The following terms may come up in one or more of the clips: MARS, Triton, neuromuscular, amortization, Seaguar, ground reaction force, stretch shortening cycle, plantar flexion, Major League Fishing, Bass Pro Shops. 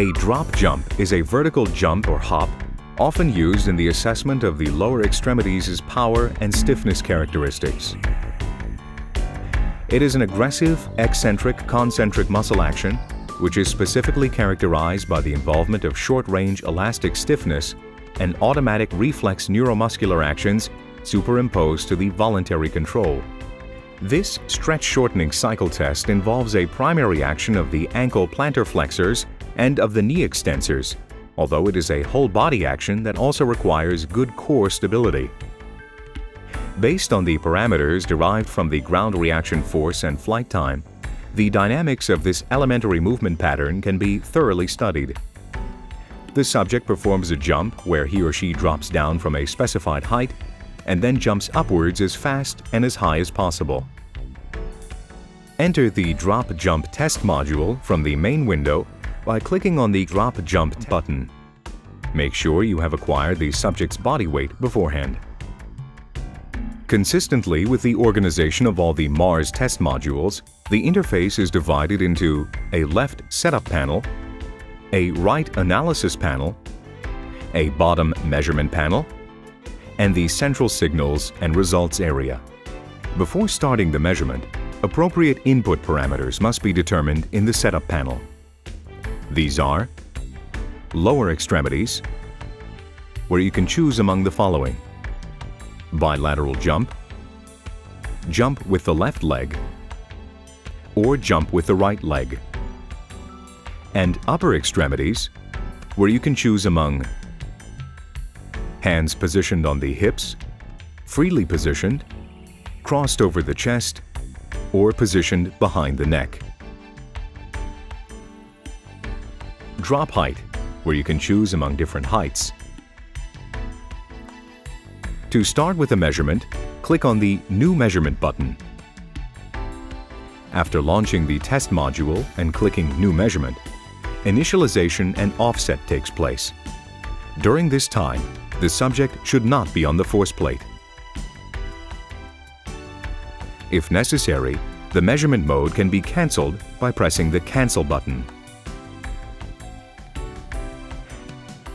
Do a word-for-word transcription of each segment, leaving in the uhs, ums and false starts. A drop jump is a vertical jump or hop, often used in the assessment of the lower extremities' power and stiffness characteristics. It is an aggressive, eccentric, concentric muscle action, which is specifically characterized by the involvement of short-range elastic stiffness and automatic reflex neuromuscular actions superimposed to the voluntary control. This stretch shortening cycle test involves a primary action of the ankle plantar flexors and of the knee extensors, although it is a whole body action that also requires good core stability. Based on the parameters derived from the ground reaction force and flight time, the dynamics of this elementary movement pattern can be thoroughly studied. The subject performs a jump where he or she drops down from a specified height and then jumps upwards as fast and as high as possible. Enter the Drop Jump Test module from the main window by clicking on the Drop Jump button. Make sure you have acquired the subject's body weight beforehand. Consistently with the organization of all the MARS test modules, the interface is divided into a left setup panel, a right analysis panel, a bottom measurement panel, and the central signals and results area. Before starting the measurement, appropriate input parameters must be determined in the setup panel. These are lower extremities, where you can choose among the following: bilateral jump, jump with the left leg, or jump with the right leg, and upper extremities, where you can choose among hands positioned on the hips, freely positioned, crossed over the chest, or positioned behind the neck. Drop height, where you can choose among different heights. To start with a measurement, click on the New Measurement button. After launching the test module and clicking New Measurement, initialization and offset takes place. During this time, the subject should not be on the force plate. If necessary, the measurement mode can be cancelled by pressing the Cancel button.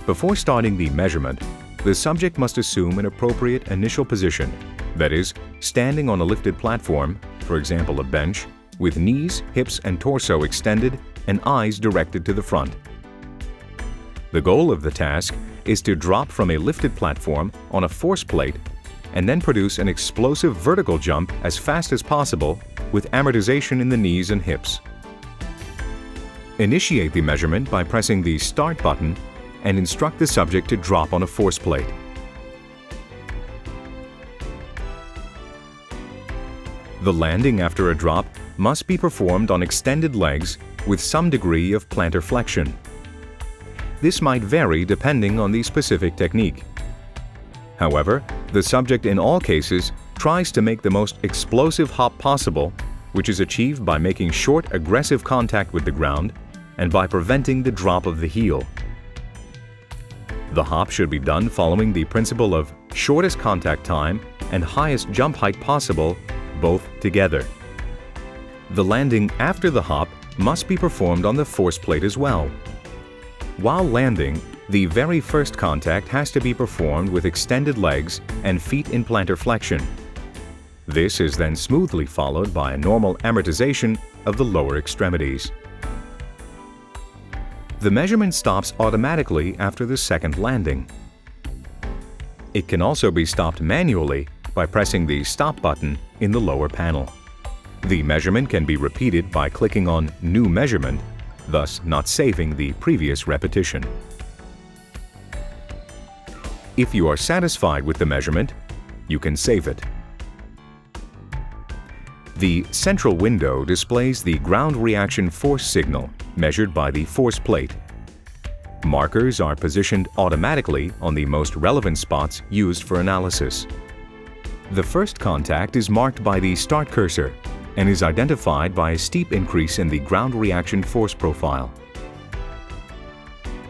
Before starting the measurement, the subject must assume an appropriate initial position, that is, standing on a lifted platform, for example a bench, with knees, hips and torso extended and eyes directed to the front. The goal of the task is to drop from a lifted platform on a force plate and then produce an explosive vertical jump as fast as possible with amortization in the knees and hips. Initiate the measurement by pressing the Start button and instruct the subject to drop on a force plate. The landing after a drop must be performed on extended legs with some degree of plantar flexion. This might vary depending on the specific technique. However, the subject in all cases tries to make the most explosive hop possible, which is achieved by making short, aggressive contact with the ground and by preventing the drop of the heel. The hop should be done following the principle of shortest contact time and highest jump height possible, both together. The landing after the hop must be performed on the force plate as well. While landing, the very first contact has to be performed with extended legs and feet in plantar flexion. This is then smoothly followed by a normal amortization of the lower extremities. The measurement stops automatically after the second landing. It can also be stopped manually by pressing the Stop button in the lower panel. The measurement can be repeated by clicking on New Measurement, thus not saving the previous repetition. If you are satisfied with the measurement, you can save it. The central window displays the ground reaction force signal measured by the force plate. Markers are positioned automatically on the most relevant spots used for analysis. The first contact is marked by the Start cursor and is identified by a steep increase in the ground reaction force profile.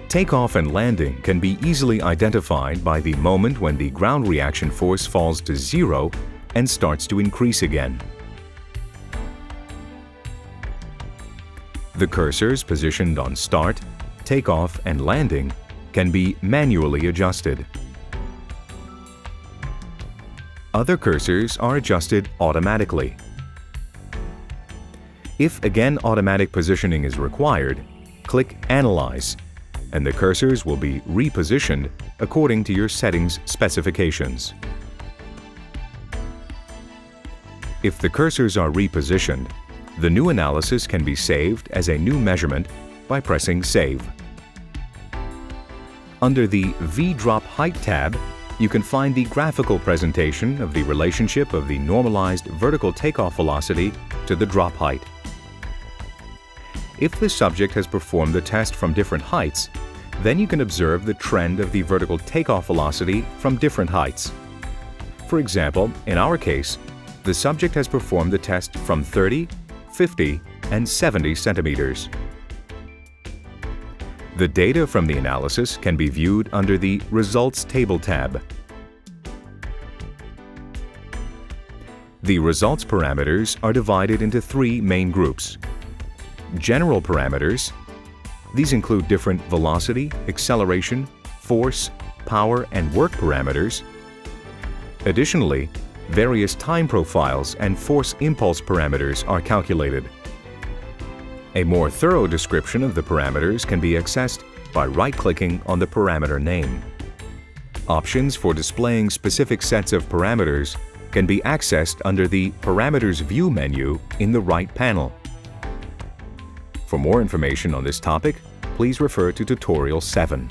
Takeoff and landing can be easily identified by the moment when the ground reaction force falls to zero and starts to increase again. The cursors positioned on Start, takeoff, and landing can be manually adjusted. Other cursors are adjusted automatically. If again automatic positioning is required, click Analyze, and the cursors will be repositioned according to your settings specifications. If the cursors are repositioned, the new analysis can be saved as a new measurement by pressing Save. Under the V-Drop Height tab, you can find the graphical presentation of the relationship of the normalized vertical takeoff velocity to the drop height. If the subject has performed the test from different heights, then you can observe the trend of the vertical takeoff velocity from different heights. For example, in our case, the subject has performed the test from thirty, fifty, and seventy centimeters. The data from the analysis can be viewed under the Results Table tab. The results parameters are divided into three main groups. General parameters. These include different velocity, acceleration, force, power, and work parameters. Additionally, various time profiles and force impulse parameters are calculated. A more thorough description of the parameters can be accessed by right-clicking on the parameter name. Options for displaying specific sets of parameters can be accessed under the Parameters View menu in the right panel. For more information on this topic, please refer to Tutorial seven.